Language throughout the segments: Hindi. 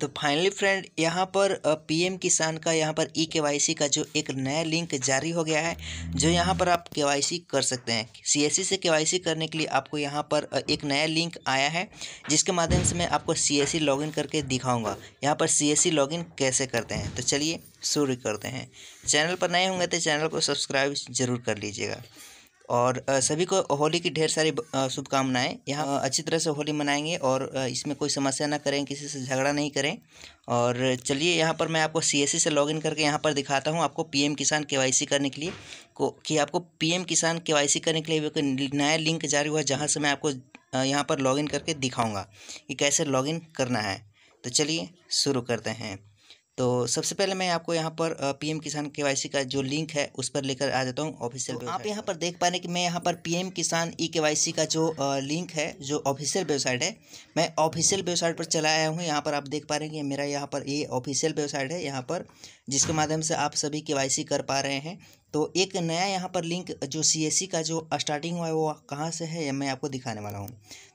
तो फाइनली फ्रेंड यहाँ पर पीएम किसान का यहाँ पर ईकेवाईसी का जो एक नया लिंक जारी हो गया है, जो यहाँ पर आप केवाईसी कर सकते हैं। सीएससी से केवाईसी करने के लिए आपको यहाँ पर एक नया लिंक आया है, जिसके माध्यम से मैं आपको सीएससी लॉगिन करके दिखाऊंगा यहाँ पर सीएससी लॉगिन कैसे करते हैं। तो चलिए शुरू करते हैं। चैनल पर नए होंगे तो चैनल को सब्सक्राइब ज़रूर कर लीजिएगा और सभी को होली की ढेर सारी शुभकामनाएं। यहाँ अच्छी तरह से होली मनाएंगे और इसमें कोई समस्या ना करें, किसी से झगड़ा नहीं करें। और चलिए यहाँ पर मैं आपको सीएससी से लॉगिन करके यहाँ पर दिखाता हूँ आपको पीएम किसान केवाईसी करने के लिए कि आपको पीएम किसान केवाईसी करने के लिए एक नया लिंक जारी हुआ, जहाँ से मैं आपको यहाँ पर लॉगिन करके दिखाऊँगा कि कैसे लॉगिन करना है। तो चलिए शुरू करते हैं। तो सबसे पहले मैं आपको यहाँ पर पीएम किसान केवाईसी का जो लिंक है उस पर लेकर आ जाता हूँ ऑफिशियल। तो आप यहाँ पर देख पा रहे हैं कि मैं यहाँ पर पीएम किसान ईकेवाईसी का जो लिंक है, जो ऑफिशियल वेबसाइट है, मैं ऑफिशियल वेबसाइट पर चला आया हूँ। यहाँ पर आप देख पा रहे हैं कि मेरा यहाँ पर ये ऑफिशियल वेबसाइट है, यहाँ पर जिसके माध्यम से आप सभी केवाईसी कर पा रहे हैं। तो एक नया यहाँ पर लिंक जो सीएससी का जो स्टार्टिंग हुआ है वो कहाँ से है मैं आपको दिखाने वाला हूँ।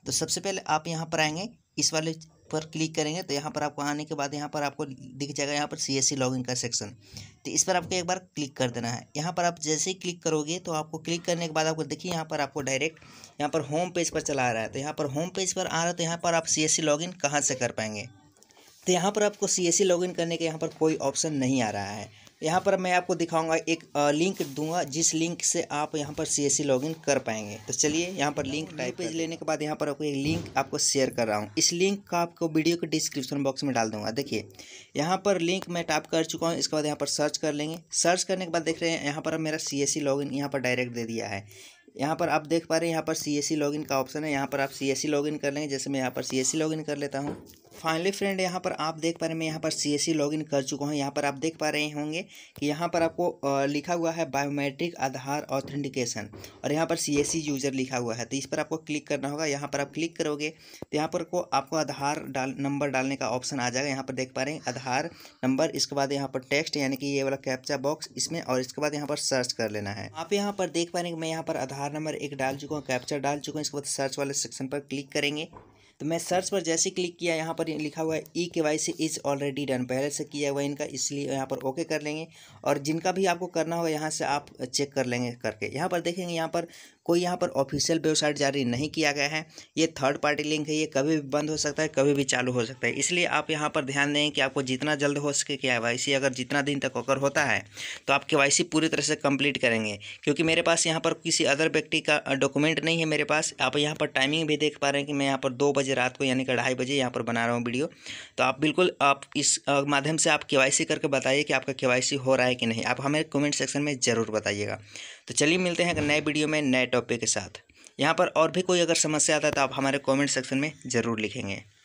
तो सबसे पहले आप यहाँ पर आएँगे, इस वाले पर क्लिक करेंगे तो यहाँ पर आपको आने के बाद यहाँ पर आपको दिख जाएगा यहाँ पर सीएससी लॉगिन का सेक्शन। तो इस पर आपको एक बार क्लिक कर देना है। यहाँ पर आप जैसे ही क्लिक करोगे तो आपको क्लिक करने के बाद आपको देखिए यहाँ पर आपको डायरेक्ट यहाँ पर होम पेज पर चला आ रहा है। तो यहाँ पर होम पेज पर आ रहा है, तो यहाँ पर आप सीएससी लॉगिन कहाँ से कर पाएंगे। तो यहाँ पर आपको सीएससी लॉगिन करने के यहाँ पर कोई ऑप्शन नहीं आ रहा है। यहाँ पर मैं आपको दिखाऊंगा, एक लिंक दूंगा जिस लिंक से आप यहाँ पर सीएससी लॉगिन कर पाएंगे। तो चलिए यहाँ पर लिंक टाइप पेज लेने के बाद यहाँ पर आपको एक लिंक आपको शेयर कर रहा हूँ। इस लिंक का आपको वीडियो के डिस्क्रिप्शन बॉक्स में डाल दूंगा। देखिए यहाँ पर लिंक मैं टाइप कर चुका हूँ। इसके बाद यहाँ पर सर्च कर लेंगे। सर्च करने के बाद देख रहे हैं यहाँ पर मेरा सीएससी लॉगिन यहाँ पर डायरेक्ट दे दिया है। यहाँ पर आप देख पा रहे हैं यहाँ पर सीएससी लॉगिन का ऑप्शन है, यहाँ पर आप सीएससी लॉगिन कर लेंगे। जैसे मैं यहाँ पर सीएससी लॉगिन कर लेता हूँ। फाइनली फ्रेंड यहाँ पर आप देख पा रहे हैं मैं यहाँ पर सीएससी लॉगिन कर चुका हूँ। यहाँ पर आप देख पा रहे होंगे कि यहाँ पर आपको लिखा हुआ है बायोमेट्रिक आधार ऑथेंटिकेशन और यहाँ पर सीएससी यूज़र लिखा हुआ है। तो इस पर आपको क्लिक करना होगा। यहाँ पर आप क्लिक करोगे तो यहाँ पर को आपको आधार नंबर डालने का ऑप्शन आ जाएगा। यहाँ पर देख पा रहे हैं आधार नंबर, इसके बाद यहाँ पर टेक्स्ट यानी कि ये वाला कैप्चा बॉक्स इसमें, और इसके बाद यहाँ पर सर्च कर लेना है। आप यहाँ पर देख पा रहे हैं कि मैं यहाँ पर आधार नंबर एक डाल चुका हूँ, कैप्चा डाल चुका हूँ। इसके बाद सर्च वाले सेक्शन पर क्लिक करेंगे। तो मैं सर्च पर जैसे क्लिक किया यहाँ पर लिखा हुआ है ईकेवाईसी इज़ ऑलरेडी डन, पहले से किया हुआ इनका, इसलिए यहाँ पर ओके कर लेंगे। और जिनका भी आपको करना होगा यहाँ से आप चेक कर लेंगे करके। यहाँ पर देखेंगे यहाँ पर कोई यहाँ पर ऑफिशियल वेबसाइट जारी नहीं किया गया है, ये थर्ड पार्टी लिंक है, ये कभी भी बंद हो सकता है, कभी भी चालू हो सकता है। इसलिए आप यहाँ पर ध्यान दें कि आपको जितना जल्द हो सके केवाईसी, अगर जितना दिन तक अगर होता है तो आप केवाईसी पूरी तरह से कंप्लीट करेंगे। क्योंकि मेरे पास यहाँ पर किसी अदर व्यक्ति का डॉक्यूमेंट नहीं है मेरे पास। आप यहाँ पर टाइमिंग भी देख पा रहे हैं कि मैं यहाँ पर 2 बजे रात को यानी कि 2:30 बजे यहाँ पर बना रहा हूँ वीडियो। तो आप बिल्कुल आप इस माध्यम से आप केवाईसी करके बताइए कि आपका केवाईसी हो रहा है कि नहीं। आप हमें कमेंट सेक्शन में ज़रूर बताइएगा। तो चलिए मिलते हैं नए वीडियो में नए टॉपिक के साथ। यहाँ पर और भी कोई अगर समस्या आता है तो आप हमारे कमेंट सेक्शन में ज़रूर लिखेंगे।